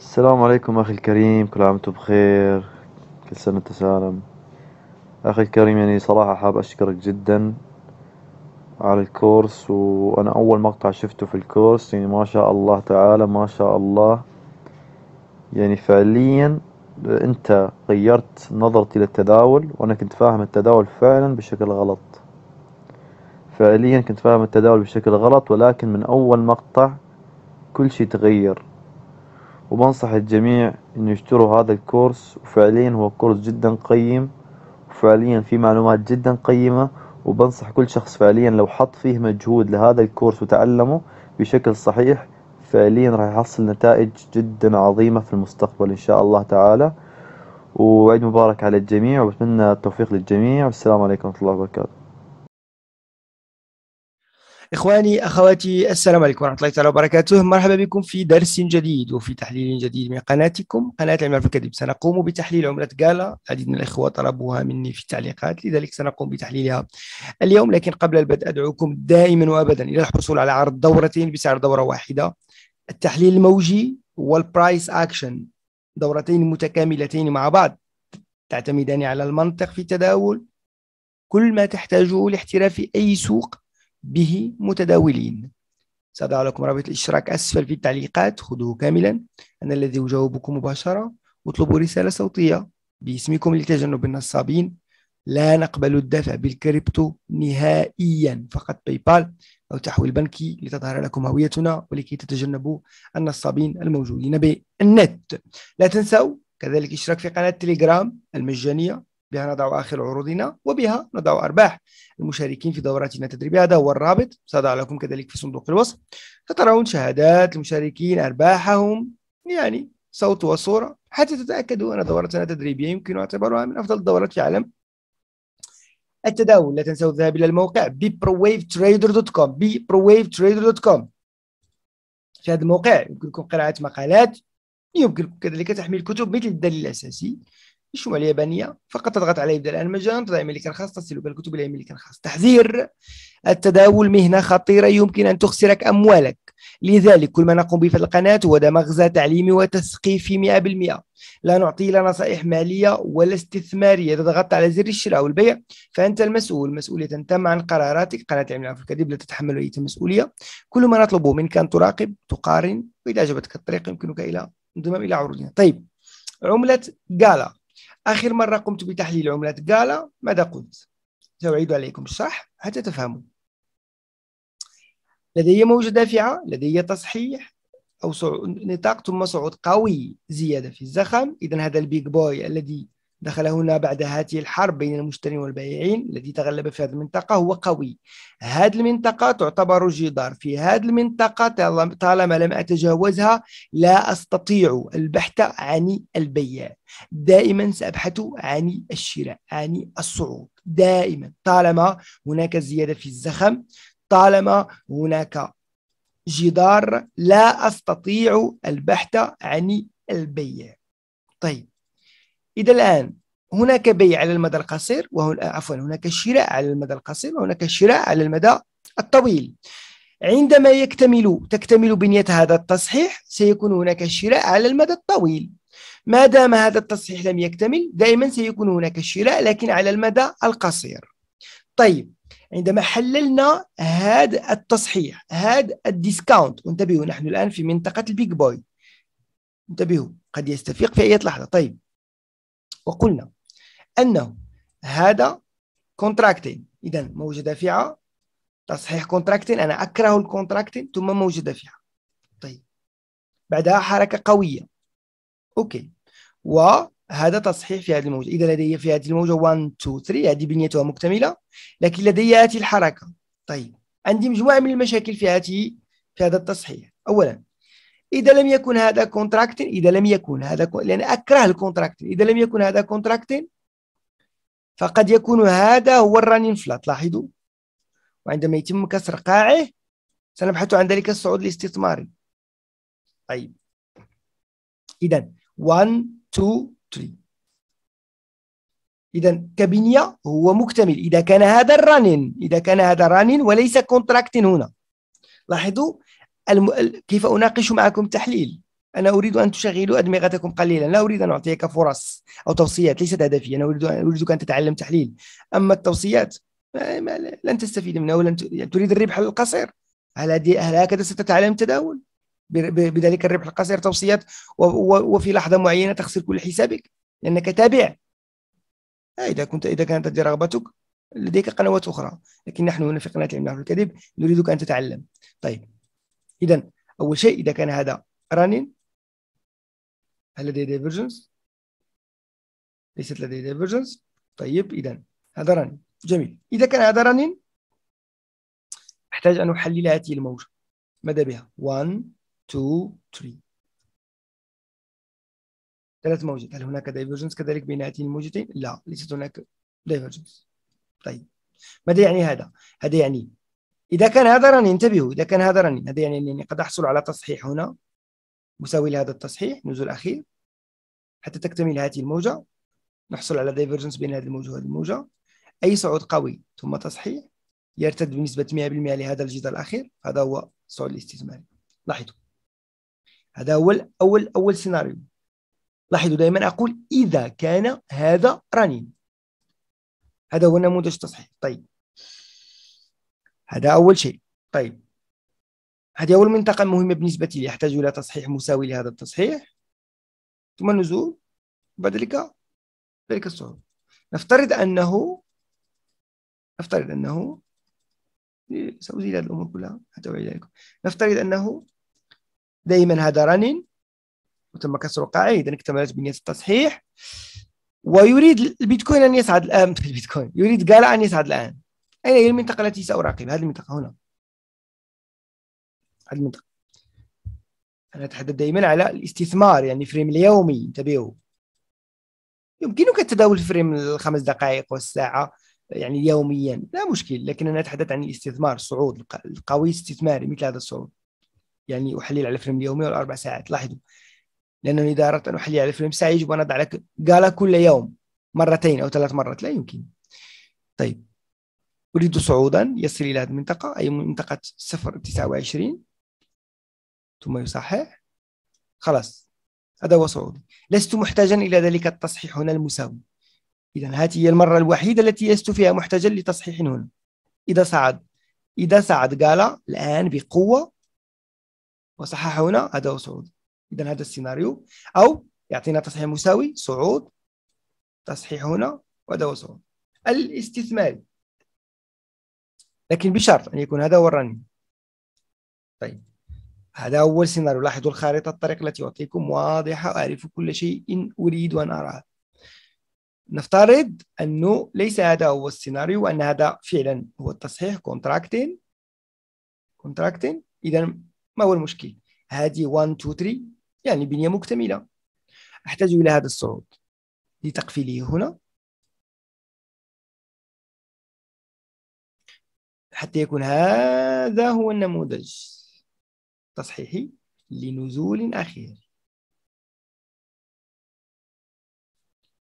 السلام عليكم أخي الكريم، كل عام وأنتم بخير، كل سنة وأنت سالم. أخي الكريم، يعني صراحة حاب أشكرك جدا على الكورس، وأنا أول مقطع شفته في الكورس يعني ما شاء الله تعالى، ما شاء الله، يعني فعليا أنت غيرت نظرتي للتداول. وأنا كنت فاهم التداول فعلا بشكل غلط، فعليا كنت فاهم التداول بشكل غلط، ولكن من أول مقطع كل شي تغير. وبنصح الجميع انه يشتروا هذا الكورس، وفعليا هو كورس جدا قيم، وفعليا في معلومات جدا قيمة. وبنصح كل شخص فعليا لو حط فيه مجهود لهذا الكورس وتعلمه بشكل صحيح، فعليا راح يحصل نتائج جدا عظيمة في المستقبل ان شاء الله تعالى. وعيد مبارك على الجميع، وبتمنى التوفيق للجميع، والسلام عليكم ورحمة الله وبركاته. إخواني أخواتي، السلام عليكم ورحمة الله تعالى وبركاته. مرحبا بكم في درس جديد وفي تحليل جديد من قناتكم، قناة العملة في الكذب. سنقوم بتحليل عملة غالا، العديد من الإخوة طلبوها مني في التعليقات، لذلك سنقوم بتحليلها اليوم. لكن قبل البدء أدعوكم دائما وأبدا إلى الحصول على عرض دورتين بسعر دورة واحدة، التحليل الموجي والبرايس أكشن، دورتين متكاملتين مع بعض تعتمدان على المنطق في التداول، كل ما تحتاجه لاحتراف أي سوق به متداولين. سأضع لكم رابط الاشتراك اسفل في التعليقات، خذوه كاملا، انا الذي اجاوبكم مباشره. واطلبوا رساله صوتيه باسمكم لتجنب النصابين. لا نقبل الدفع بالكريبتو نهائيا، فقط باي بال او تحويل بنكي لتظهر لكم هويتنا، ولكي تتجنبوا النصابين الموجودين بالنت. لا تنسوا كذلك الاشتراك في قناه تليجرام المجانيه، بها نضع آخر عروضنا وبها نضع أرباح المشاركين في دوراتنا التدريبية. هذا هو الرابط، سأضع لكم كذلك في صندوق الوصف. سترون شهادات المشاركين، أرباحهم، يعني صوت وصورة، حتى تتأكدوا أن دورتنا التدريبية يمكن اعتبارها من أفضل الدورات في عالم التداول. لا تنسوا الذهاب إلى الموقع biprowavetrader.com biprowavetrader.com. في هذا الموقع يمكنكم قراءة مقالات، يمكنكم كذلك تحميل كتب مثل الدليل الأساسي بالشموع اليابانية، فقط تضغط على يبدأ الآن مجانا، تضع إيميلك الخاص، تصلك الكتب إلى إيميلك الخاص. تحذير: التداول مهنة خطيرة يمكن أن تخسرك أموالك، لذلك كل ما نقوم به في القناة هو مغزى تعليمي وتثقيفي 100%. لا نعطي لا نصائح مالية ولا استثمارية. إذا ضغطت على زر الشراء والبيع فأنت المسؤول، مسؤولية تم عن قراراتك. قناة العملة في الكذب لا تتحمل أي مسؤولية. كل ما نطلبه منك أن تراقب، تقارن، وإذا عجبتك الطريقة يمكنك إلى انضمام إلى عروضنا. طيب، عملة غالا. آخر مرة قمت بتحليل عملة غالا، ماذا قلت؟ سأعيد عليكم الشرح حتى تفهموا. لدي موجة دافعة، لدي تصحيح أو نطاق ثم صعود قوي، زيادة في الزخم. إذا هذا البيج بوي الذي دخل هنا بعد هذه الحرب بين المشترين والبائعين الذي تغلب في هذه المنطقة هو قوي. هذه المنطقة تعتبر جدار، في هذه المنطقة طالما لم أتجاوزها لا أستطيع البحث عن البيع. دائما سأبحث عن الشراء، عن الصعود، دائما طالما هناك زيادة في الزخم، طالما هناك جدار لا أستطيع البحث عن البيع. طيب، إذا الآن هناك بيع على المدى القصير، هناك شراء على المدى القصير، وهناك شراء على المدى الطويل. عندما تكتمل بنية هذا التصحيح سيكون هناك شراء على المدى الطويل. ما دام هذا التصحيح لم يكتمل دائما سيكون هناك شراء، لكن على المدى القصير. طيب، عندما حللنا هذا التصحيح، هذا الديسكاونت، انتبهوا نحن الآن في منطقة البيج بوي، انتبهوا قد يستفيق في أي لحظة. طيب، وقلنا أنه هذا كونتراكتين، إذا موجة دافعة، تصحيح كونتراكتين، أنا أكره الكونتراكتين، ثم موجة دافعة. طيب، بعدها حركة قوية، أوكي، وهذا تصحيح في هذه الموجة. إذا لدي في هذه الموجة 1 2 3 هذه بنيتها مكتملة، لكن لدي هذه الحركة. طيب، عندي مجموعة من المشاكل في هذا التصحيح. أولا، إذا لم يكن هذا كونتراكتين، لأن أكره الكونتراكتين، إذا لم يكن هذا كونتراكتين فقد يكون هذا هو الرانين فلات، لاحظوا. وعندما يتم كسر قاعه سنبحث عن ذلك الصعود الاستثماري. طيب، إذا 1 2 3، إذا كبنية هو مكتمل، إذا كان هذا الرانين، وليس كونتراكتين هنا. لاحظوا كيف أناقش معكم تحليل. أنا أريد أن تشغلوا أدمغتكم قليلا، لا أريد أن أعطيك فرص أو توصيات ليست هدفية، أنا أريدك أن تتعلم تحليل. أما التوصيات لن تستفيد منها ولن تريد الربح القصير. هل هكذا ستتعلم التداول؟ بذلك الربح القصير، توصيات وفي لحظة معينة تخسر كل حسابك لأنك تابع. إذا كانت رغبتك لديك قنوات أخرى، لكن نحن هنا في قناة العملاق الكذب نريدك أن تتعلم. طيب، إذا أول شيء إذا كان هذا رانين، هل لديه ديفيرجنس؟ ليست لديه ديفيرجنس. طيب، إذا هذا رانين، جميل. إذا كان هذا رانين أحتاج أن أحلل هذه الموجة، ماذا بها؟ 1 2 3 ثلاث موجات. هل هناك ديفيرجنس كذلك بين هاتين الموجتين؟ لا، ليست هناك ديفيرجنس. طيب، ماذا يعني هذا؟ هذا يعني إذا كان هذا رانين، انتبهوا، إذا كان هذا رانين، هذا يعني أنني قد أحصل على تصحيح هنا مساوي لهذا التصحيح، نزول أخير حتى تكتمل هذه الموجة، نحصل على ديفيرجنس بين هذه الموجة وهذه الموجة، أي صعود قوي ثم تصحيح يرتد بنسبة 100% لهذا الجدار الأخير. هذا هو الصعود الاستثماري. لاحظوا، هذا هو أول سيناريو. لاحظوا دائما أقول إذا كان هذا رانين، هذا هو نموذج التصحيح. طيب، هذا أول شيء. طيب، هذه أول منطقة مهمة بالنسبة لي، يحتاج إلى تصحيح مساوي لهذا التصحيح ثم نزول بعد ذلك الصعود. نفترض أنه سأزيل هذه الأمور كلها حتى أعيد لكم. نفترض أنه دائما هذا رانين وتم كسر القاعدة، إذا اكتملت بنية التصحيح، ويريد البيتكوين أن يصعد الآن. البيتكوين يريد غالا أن يصعد الآن. أين هي المنطقة التي سأراقب؟ هذه المنطقة هنا، هذه المنطقة. أنا أتحدث دائما على الاستثمار، يعني فريم اليومي. انتبهوا، يمكنك التداول في فريم الخمس دقائق والساعة يعني يوميا، لا مشكل، لكن أنا أتحدث عن الاستثمار، الصعود القوي استثماري مثل هذا الصعود. يعني أحلل على فريم اليومي والأربع ساعات. لاحظوا، لأنه إذا أردت أن أحلل على فريم ساعة يجب أن أضع لك غالا كل يوم مرتين أو ثلاث مرات، لا يمكن. طيب، أريد صعودا يصل إلى هذه المنطقة، أي منطقة 0.29 ثم يصحح. خلاص، هذا هو صعودي، لست محتاجا إلى ذلك التصحيح هنا المساوي. إذا هذه هي المرة الوحيدة التي لست فيها محتاجا لتصحيح هنا. إذا صعد غالا الآن بقوة وصحح هنا، هذا هو صعودي. إذا هذا السيناريو، أو يعطينا تصحيح مساوي، صعود، تصحيح هنا، وهذا هو صعود الاستثماري، لكن بشرط أن يكون هذا هو الرنين. طيب، هذا أول سيناريو. لاحظوا الخارطة، الطريق التي أعطيكم واضحة، أعرف كل شيء إن أريد أن أراه. نفترض أنه ليس هذا هو السيناريو، وأن هذا فعلا هو التصحيح، كونتراكتين. إذا ما هو المشكل؟ هذه 1 2 3 يعني بنية مكتملة. أحتاج إلى هذا الصعود لتقفيله هنا حتى يكون هذا هو النموذج التصحيحي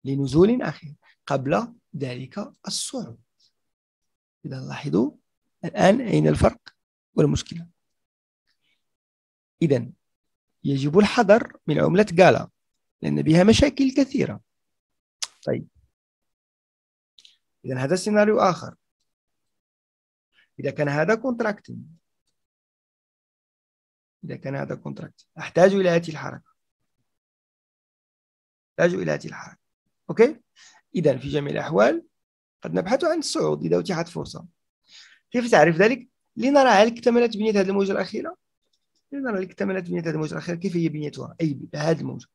لنزول أخير، قبل ذلك الصعود. إذا لاحظوا الآن أين الفرق والمشكلة؟ إذا يجب الحذر من عملة غالا لأن بها مشاكل كثيرة. طيب، إذا هذا سيناريو آخر. إذا كان هذا كونتراكتين أحتاج إلى هذه الحركة، أوكي؟ إذا في جميع الأحوال قد نبحث عن الصعود إذا أتيحت فرصة. كيف تعرف ذلك؟ لنرى هل اكتملت بنية هذه الموجة الأخيرة؟ كيف هي بنيتها؟ أي هذه الموجة.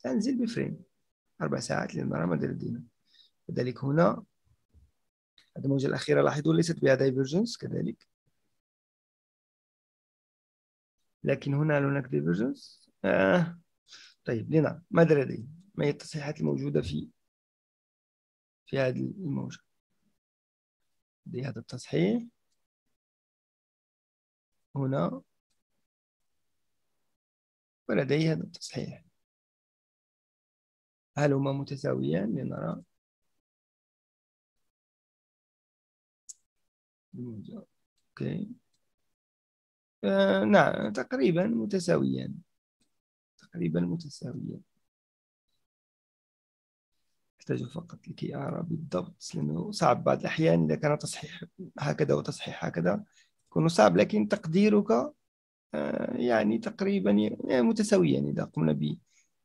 تنزل بفريم 4 ساعات لنرى ماذا لدينا. كذلك هنا هذه الموجة الأخيرة، لاحظوا ليست بها دايفرجنس كذلك، لكن هناك دايفرجنس. طيب، لنرى ماذا لدينا، ما هي التصحيحات الموجودة في هذه الموجة. لدي هذا التصحيح هنا، ولدي هذا التصحيح، هل هما متساويان؟ لنرى الموجة. اوكي، نعم تقريبا متساويان، تقريبا متساويان. أحتاج فقط لكي أرى بالضبط، لأنه صعب بعض الأحيان إذا كان تصحيح هكذا وتصحيح هكذا يكون صعب، لكن تقديرك يعني تقريبا يعني متساويا إذا قمنا ب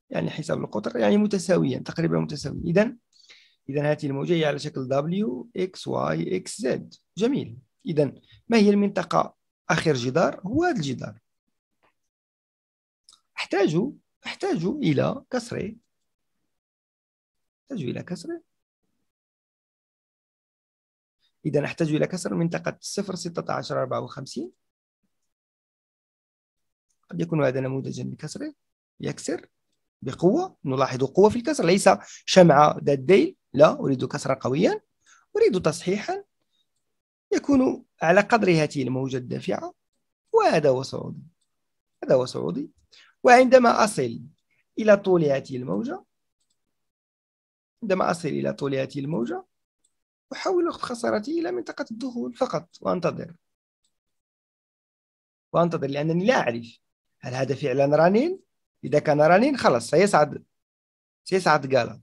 يعني حساب القطر، يعني متساويا تقريبا متساويا. إذا هذه الموجة هي على شكل W X Y X Z. جميل. إذا ما هي المنطقة آخر جدار؟ هو هذا الجدار. أحتاج إلى كسر، إذا أحتاج إلى كسر منطقة 0 16 54. قد يكون هذا نموذجا لكسر، يكسر بقوة، نلاحظ قوة في الكسر، ليس شمعة ذات ذيل، لا، أريد كسرا قويا، أريد تصحيحا يكون على قدر هذه الموجة الدافعة، وهذا هو صعودي، هذا هو صعودي. وعندما أصل إلى طول هذه الموجة، عندما أصل إلى طول هذه الموجة أحول وقت خسارتي إلى منطقة الدخول فقط، وأنتظر وأنتظر، لأنني لا أعرف هل هذا فعلا رنين. إذا كان رنين خلاص سيصعد غالا.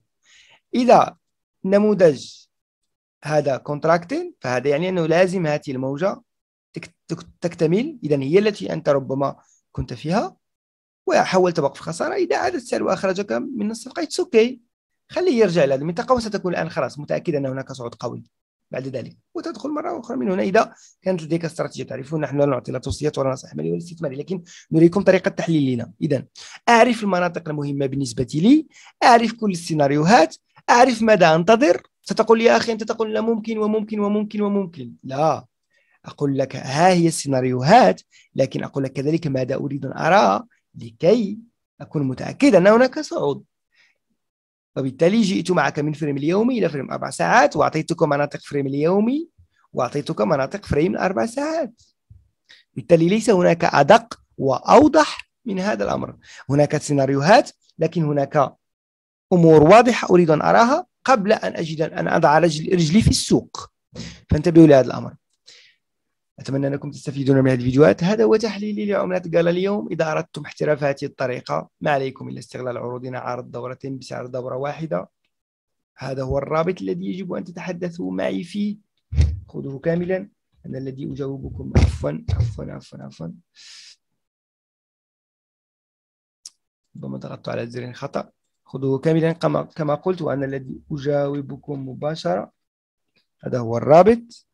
إذا نموذج هذا كونتراكتين فهذا يعني أنه لازم هذه الموجة تكتمل، إذا هي التي أنت ربما كنت فيها وحولت وقف خسارة. إذا عاد السعر وأخرجك من الصفقة اوكي، خليه يرجع إلى هذه المنطقة، وستكون الآن خلاص متأكد أن هناك صعود قوي بعد ذلك، وتدخل مرة أخرى من هنا إذا كانت لديك استراتيجية. تعرفون نحن لا نعطي لا توصيات ولا نصائح مالية ولا استثمارية، لكن نريكم طريقة تحليل لنا. إذا أعرف المناطق المهمة بالنسبة لي، أعرف كل السيناريوهات، أعرف ماذا أنتظر. ستقول لي يا أخي أنت تقول لا ممكن وممكن وممكن وممكن، لا، أقول لك ها هي السيناريوهات، لكن أقول لك كذلك ماذا أريد أن أرى لكي أكون متأكد أن هناك صعود. وبالتالي جئت معك من فريم اليومي إلى فريم 4 ساعات، وأعطيتك مناطق فريم اليومي وأعطيتك مناطق فريم 4 ساعات. بالتالي ليس هناك أدق وأوضح من هذا الأمر. هناك سيناريوهات، لكن هناك أمور واضحة أريد أن أراها قبل أن أجد أن أضع رجلي في السوق، فانتبهوا لهذا الأمر. أتمنى أنكم تستفيدون من هذه الفيديوهات. هذا هو تحليلي لعملة غالا اليوم. إذا أردتم احتراف هذه الطريقة ما عليكم إلا استغلال عروضنا، عرض دورتين بسعر دورة واحدة، هذا هو الرابط الذي يجب أن تتحدثوا معي فيه، خذوه كاملا، أنا الذي أجاوبكم. عفوا، ربما ضغطت على زر خطأ. خذوه كاملا كما قلت، وأنا الذي أجاوبكم مباشرة. هذا هو الرابط.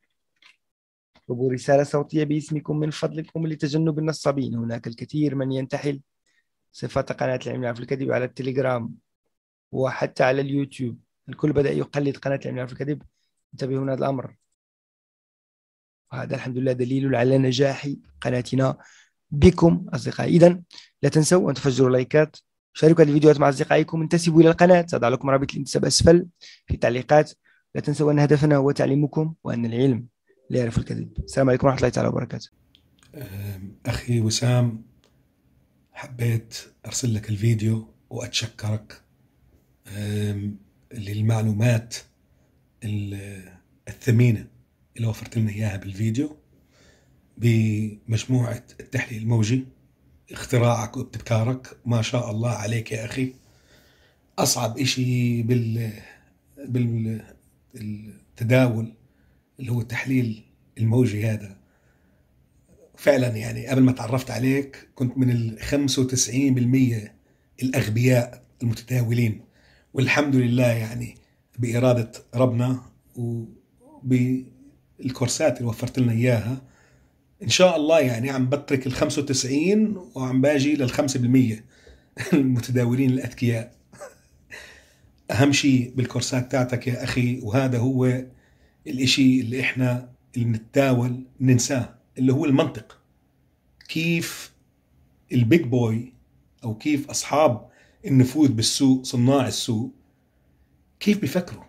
اكتبوا رسالة صوتية باسمكم من فضلكم لتجنب النصابين. هناك الكثير من ينتحل صفة قناة العملاق في الكذب على التليجرام وحتى على اليوتيوب، الكل بدأ يقلد قناة العملاق في الكذب. انتبهوا هذا الأمر، وهذا الحمد لله دليل على نجاح قناتنا بكم أصدقائي. إذا لا تنسوا أن تفجروا لايكات، شاركوا هذه الفيديوهات مع أصدقائكم، انتسبوا إلى القناة، سأضع لكم رابط الانتساب أسفل في التعليقات. لا تنسوا أن هدفنا هو تعليمكم، وأن العلم لا يعرف الكذب. السلام عليكم ورحمة الله تعالى وبركاته. أخي وسام، حبيت أرسل لك الفيديو وأتشكرك للمعلومات الثمينة اللي وفرت لنا إياها بالفيديو بمجموعة التحليل الموجي. اختراعك وابتكارك ما شاء الله عليك يا أخي. أصعب إشي بالتداول اللي هو التحليل الموجي هذا. فعلا يعني قبل ما تعرفت عليك كنت من ال 95% الأغبياء المتداولين، والحمد لله يعني بإرادة ربنا وبالكورسات اللي وفرت لنا إياها إن شاء الله يعني عم بترك ال 95 وعم باجي لل 5% المتداولين الأذكياء. أهم شيء بالكورسات تاعتك يا أخي، وهذا هو الاشي اللي احنا اللي بنتداول ننساه، اللي هو المنطق. كيف البيج بوي او كيف اصحاب النفوذ بالسوق، صناع السوق، كيف بيفكروا.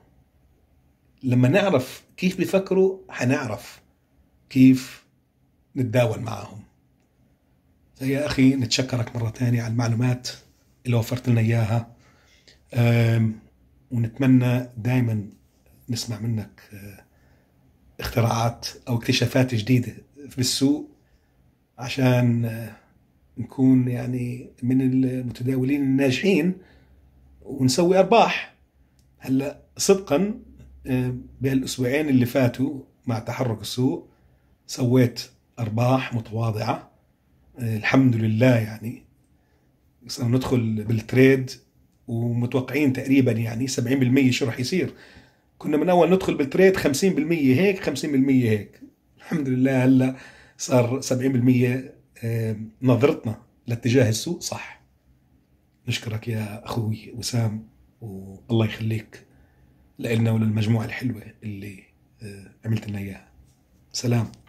لما نعرف كيف بيفكروا حنعرف كيف نتداول معاهم. فيا اخي نتشكرك مرة ثانية على المعلومات اللي وفرت لنا اياها، ونتمنى دايما نسمع منك اختراعات أو اكتشافات جديدة بالسوق عشان نكون يعني من المتداولين الناجحين ونسوي أرباح. هلأ صدقا بهالأسبوعين اللي فاتوا مع تحرك السوق سويت أرباح متواضعة الحمد لله. يعني ندخل بالتريد ومتوقعين تقريبا يعني 70% شو رح يصير. كنا من أول ندخل بالتريد 50% هيك 50% هيك، الحمد لله هلأ صار 70%. نظرتنا لاتجاه السوق صح. نشكرك يا أخوي وسام، والله يخليك لإلنا وللمجموعة الحلوة اللي عملت لنا إياها. سلام.